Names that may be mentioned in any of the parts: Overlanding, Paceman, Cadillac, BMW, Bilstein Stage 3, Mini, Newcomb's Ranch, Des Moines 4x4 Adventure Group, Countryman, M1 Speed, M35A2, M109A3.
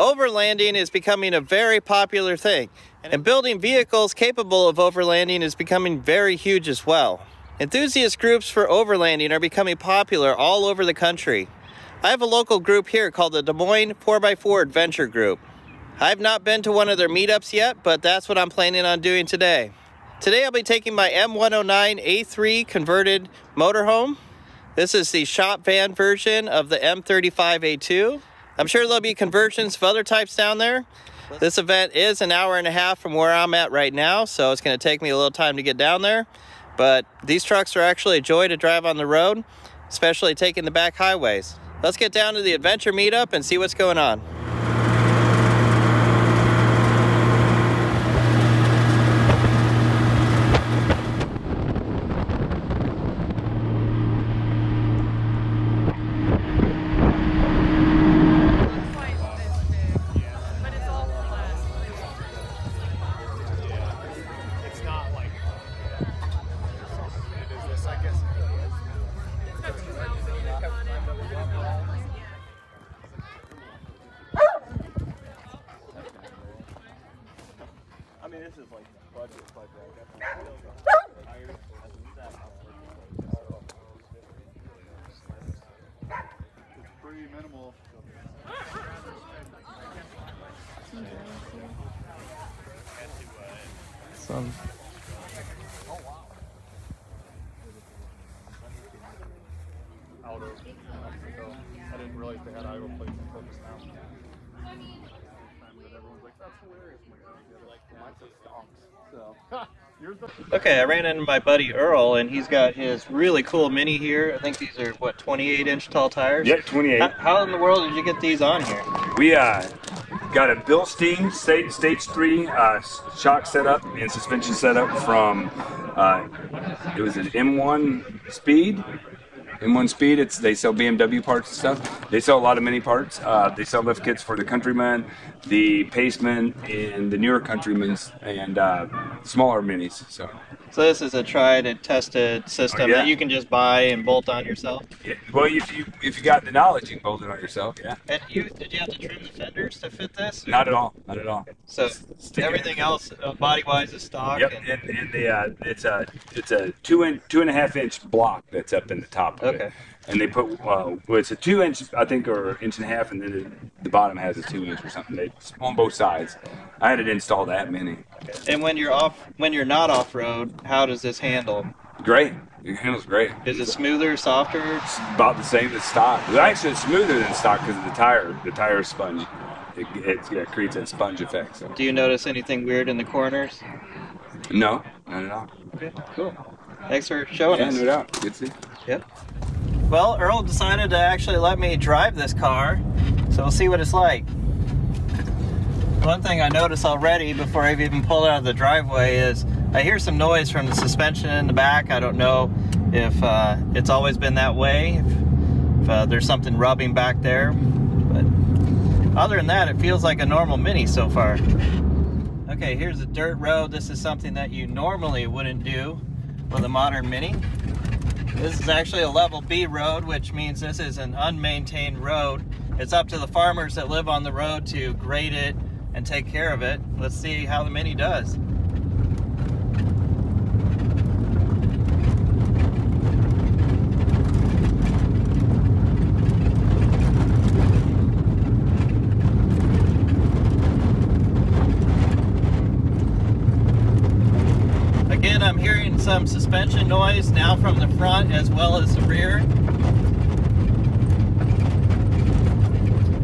Overlanding is becoming a very popular thing, and building vehicles capable of overlanding is becoming very huge as well. Enthusiast groups for overlanding are becoming popular all over the country. I have a local group here called the Des Moines 4x4 Adventure Group. I've not been to one of their meetups yet, but that's what I'm planning on doing today. Today I'll be taking my M109A3 converted motorhome. This is the shop van version of the M35A2. I'm sure there'll be conversions of other types down there. This event is an hour and a half from where I'm at right now, so it's going to take me a little time to get down there. But these trucks are actually a joy to drive on the road, especially taking the back highways. Let's get down to the adventure meetup and see what's going on. I didn't realize they had Iowa plates on purpose now. I mean, everyone's like, that's hilarious. Okay, I ran into my buddy Earl, and he's got his really cool Mini here. I think these are, what, 28-inch tall tires? Yeah, 28. How in the world did you get these on here? We got a Bilstein Stage 3 shock setup and suspension setup from, it was an M1 Speed. M1 Speed, they sell BMW parts and stuff. They sell a lot of Mini parts. They sell lift kits for the Countryman, the Paceman, and the newer Countrymans, and smaller Minis. So this is a tried and tested system that you can just buy and bolt on yourself? Yeah. Well, if you got the knowledge, you can bolt it on yourself, yeah. And did you have to trim the fenders to fit this? Or? Not at all, not at all. So everything else body-wise is stock? Yep, and the, it's a 2.5-inch block that's up in the top of it. And they put, well, it's a 2-inch, I think, or 1.5 inch, and then the bottom has a 2-inch or something. It's on both sides. I had to install that Mini. And when you're not off-road, how does this handle? Great. It handles great. Is it smoother, softer? It's about the same as stock. It's actually smoother than stock because of the tire. The tire sponge. It creates that sponge effect. So. Do you notice anything weird in the corners? No, not at all. Okay, cool. Thanks for showing us. Yeah, no doubt. Good to see you. Yep. Well, Earl decided to actually let me drive this car, so we'll see what it's like. One thing I noticed already before I've even pulled out of the driveway is I hear some noise from the suspension in the back. I don't know if it's always been that way, if there's something rubbing back there. But other than that, it feels like a normal Mini so far. Okay, here's a dirt road. This is something that you normally wouldn't do with a modern Mini. This is actually a level B road, which means this is an unmaintained road. It's up to the farmers that live on the road to grade it and take care of it. Let's see how the Mini does. Again, I'm hearing some suspension noise now from the front as well as the rear.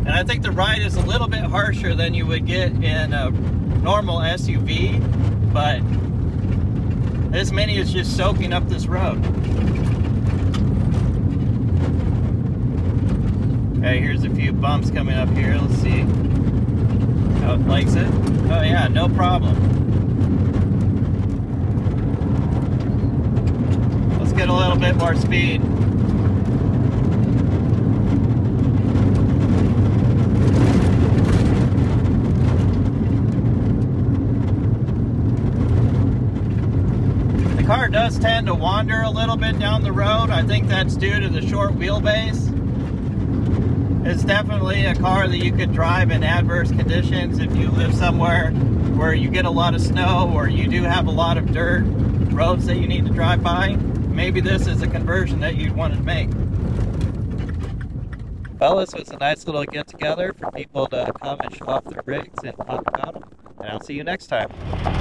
And I think the ride is a little bit harsher than you would get in a normal SUV, but this Mini is just soaking up this road. Okay, here's a few bumps coming up here. Let's see how it likes it. Oh yeah, no problem. Get a little bit more speed. The car does tend to wander a little bit down the road. I think that's due to the short wheelbase It's definitely a car that you could drive in adverse conditions. If you live somewhere where you get a lot of snow or you do have a lot of dirt roads that you need to drive by, maybe this is a conversion that you'd want to make. Well, this was a nice little get together for people to come and show off their rigs and talk about them. And I'll see you next time.